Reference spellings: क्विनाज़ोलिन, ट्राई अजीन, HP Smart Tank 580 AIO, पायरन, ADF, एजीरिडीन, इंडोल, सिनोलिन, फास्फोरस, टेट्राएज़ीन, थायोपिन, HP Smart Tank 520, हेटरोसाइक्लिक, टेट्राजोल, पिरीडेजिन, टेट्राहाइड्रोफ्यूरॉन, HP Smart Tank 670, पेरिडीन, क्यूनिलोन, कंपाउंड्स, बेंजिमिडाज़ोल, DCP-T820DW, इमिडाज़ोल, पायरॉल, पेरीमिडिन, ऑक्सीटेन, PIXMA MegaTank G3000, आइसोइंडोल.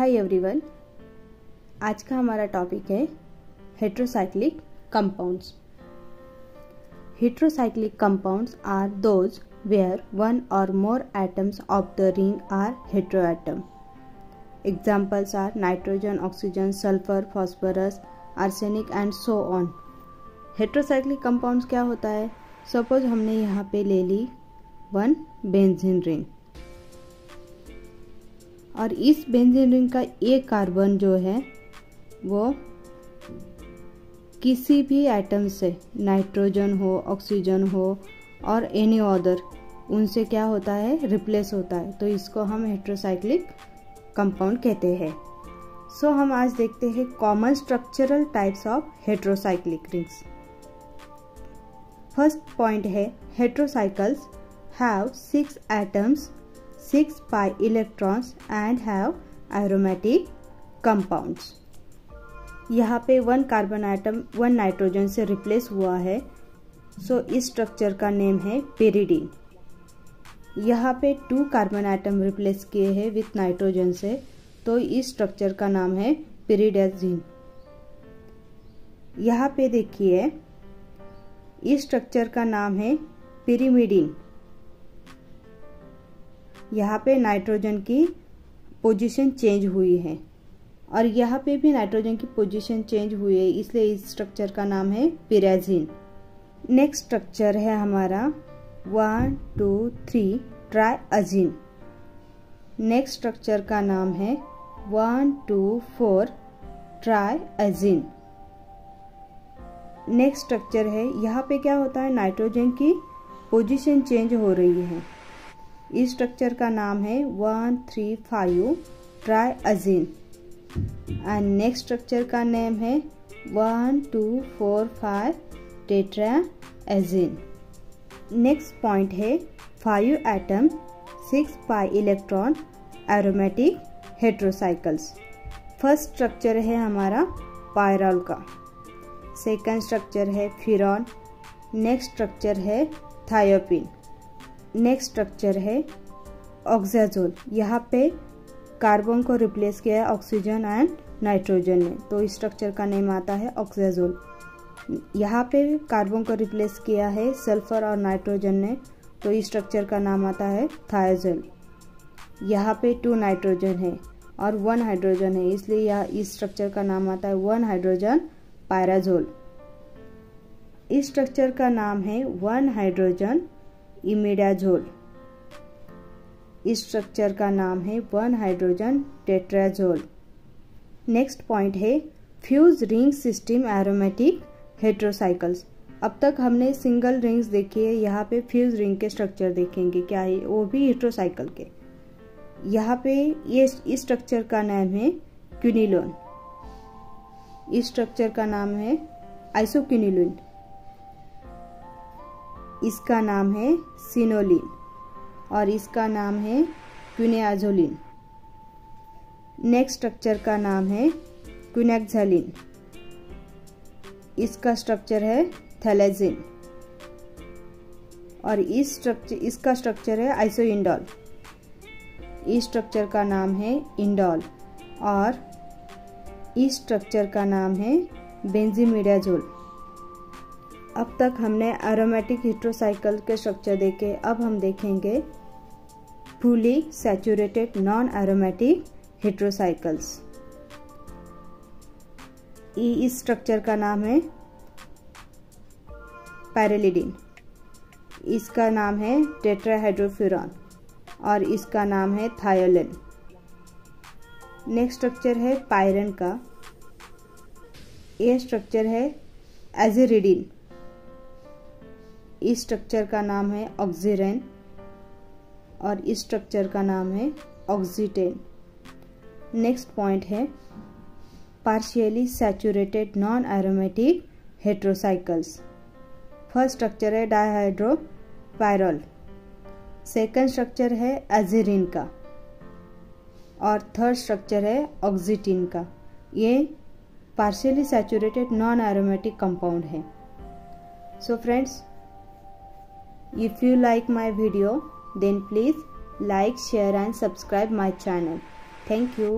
Hi everyone, आज का हमारा टॉपिक है हेटरोसाइक्लिक कंपाउंड्स। हेटरोसाइक्लिक कंपाउंड्स are those where one और more atoms of the ring are heteroatom. Examples are nitrogen, oxygen, sulphur, फास्फोरस, arsenic and so on. हेटरोसाइक्लिक कंपाउंड्स क्या होता है? Suppose हमने यहाँ पे ले ली वन बेंजीन रिंग और इस बेंजीन रिंग का एक कार्बन जो है वो किसी भी एटम से, नाइट्रोजन हो, ऑक्सीजन हो और एनी अदर, उनसे क्या होता है? रिप्लेस होता है। तो इसको हम हेटरोसाइक्लिक कंपाउंड कहते हैं। सो हम आज देखते हैं common structural types of हेटरोसाइक्लिक rings. First point है हेटरोसाइकल्स हैव 6 एटम्स, 6 pi electrons and have aromatic कंपाउंड्स। यहाँ पे one carbon atom one nitrogen से रिप्लेस हुआ है, सो इस स्ट्रक्चर का नेम है पेरिडीन। यहाँ पे 2 कार्बन एटम रिप्लेस किए हैं विथ नाइट्रोजन से, तो इस स्ट्रक्चर का नाम है पिरीडेजिन। यहाँ पे देखिए, इस स्ट्रक्चर का नाम है पेरीमिडिन। यहाँ पे नाइट्रोजन की पोजीशन चेंज हुई है और यहाँ पे भी नाइट्रोजन की पोजीशन चेंज हुई है, इसलिए इस स्ट्रक्चर का नाम है पिराजिन। नेक्स्ट स्ट्रक्चर है हमारा 1, 2, 3 ट्राई अजीन। नेक्स्ट स्ट्रक्चर का नाम है 1, 2, 4 ट्राई अजीन। नेक्स्ट स्ट्रक्चर है, यहाँ पे क्या होता है? नाइट्रोजन की पोजीशन चेंज हो रही है। इस स्ट्रक्चर का नाम है 1,3,5 ट्राईएज़ीन एंड नेक्स्ट स्ट्रक्चर का नेम है 1,2,4,5 टेट्राएज़ीन। नेक्स्ट पॉइंट है 5 atom, 6 pi electron, aromatic heterocycles. First structure है हमारा पायरॉल का, सेकंड स्ट्रक्चर है फिरॉन, नेक्स्ट स्ट्रक्चर है थायोपिन, नेक्स्ट स्ट्रक्चर है ऑक्जाजोल। यहाँ पे कार्बन को रिप्लेस किया है ऑक्सीजन एंड नाइट्रोजन ने, तो इस स्ट्रक्चर का नेम आता है ऑक्जाजोल। यहाँ पे कार्बन को रिप्लेस किया है सल्फर और नाइट्रोजन ने, तो इस स्ट्रक्चर का नाम आता है थायजोल। यहाँ पे 2 नाइट्रोजन है और 1 हाइड्रोजन है, इसलिए यह इस स्ट्रक्चर का नाम आता है 1 हाइड्रोजन पायराजल। इस स्ट्रक्चर का नाम है 1 हाइड्रोजन इमिडाज़ोल। इस स्ट्रक्चर का नाम है 1 हाइड्रोजन टेट्राजोल। नेक्स्ट पॉइंट है fuse ring system aromatic heterocycles. अब तक हमने सिंगल रिंग्स देखी है, यहाँ पे फ्यूज रिंग के स्ट्रक्चर देखेंगे क्या है, वो भी हेटरोसाइकल के। यहाँ पे ये इस स्ट्रक्चर का नाम है क्यूनिलोन। इस स्ट्रक्चर का नाम है आइसो क्यूनिलोइन। इसका नाम है सिनोलिन और इसका नाम है क्विनाज़ोलिन। नेक्स्ट स्ट्रक्चर का नाम है क्विनाज़ोलिन। इसका स्ट्रक्चर है थैलेजिन और इसका स्ट्रक्चर है आइसोइंडोल। इस स्ट्रक्चर का नाम है इंडोल और इस स्ट्रक्चर का नाम है बेंजिमिडाज़ोल। अब तक हमने एरोमेटिक हेटरोसाइकल के स्ट्रक्चर देखे, अब हम देखेंगे fully saturated non aromatic heterocycles. इस स्ट्रक्चर का नाम है पेरिडीन। इसका नाम है टेट्राहाइड्रोफ्यूरॉन और इसका नाम है थायोलिन। नेक्स्ट स्ट्रक्चर है पायरन का। यह स्ट्रक्चर है एजीरिडीन। इस स्ट्रक्चर का नाम है ऑक्सीजन और इस स्ट्रक्चर का नाम है ऑक्सीटेन। नेक्स्ट पॉइंट है partially saturated non aromatic heterocycles. First structure है डायहाइड्रो पायरॉल, सेकंड स्ट्रक्चर है एजीरिन का और थर्ड स्ट्रक्चर है ऑक्सीटेन का। ये partially saturated non aromatic compound है। So friends, if you like my video, then please like, share and subscribe my channel. Thank you.